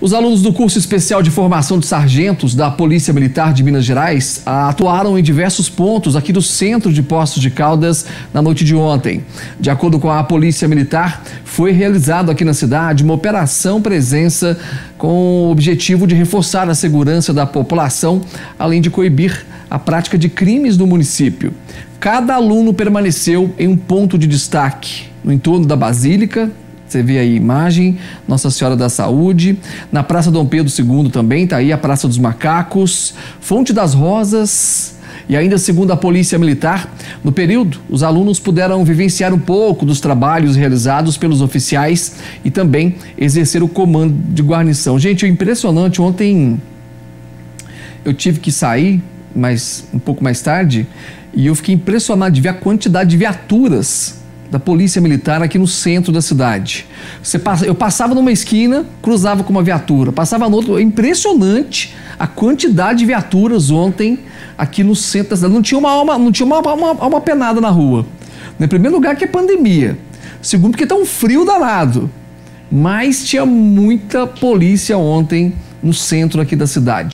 Os alunos do curso especial de formação de sargentos da Polícia Militar de Minas Gerais atuaram em diversos pontos aqui do centro de Poços de Caldas na noite de ontem. De acordo com a Polícia Militar, foi realizado aqui na cidade uma operação presença com o objetivo de reforçar a segurança da população, além de coibir a prática de crimes no município. Cada aluno permaneceu em um ponto de destaque no entorno da Basílica. Você vê aí a imagem, Nossa Senhora da Saúde, na Praça Dom Pedro II também, tá aí a Praça dos Macacos, Fonte das Rosas. E ainda, segundo a Polícia Militar, no período, os alunos puderam vivenciar um pouco dos trabalhos realizados pelos oficiais e também exercer o comando de guarnição. Gente, o impressionante, ontem eu tive que sair, mas um pouco mais tarde, e eu fiquei impressionado de ver a quantidade de viaturas da Polícia Militar aqui no centro da cidade. Eu passava numa esquina, cruzava com uma viatura, passava no outro. Impressionante a quantidade de viaturas ontem aqui no centro da cidade. Não tinha uma alma penada na rua. Em primeiro lugar, que é pandemia. Segundo, porque tá um frio danado. Mas tinha muita polícia ontem no centro aqui da cidade.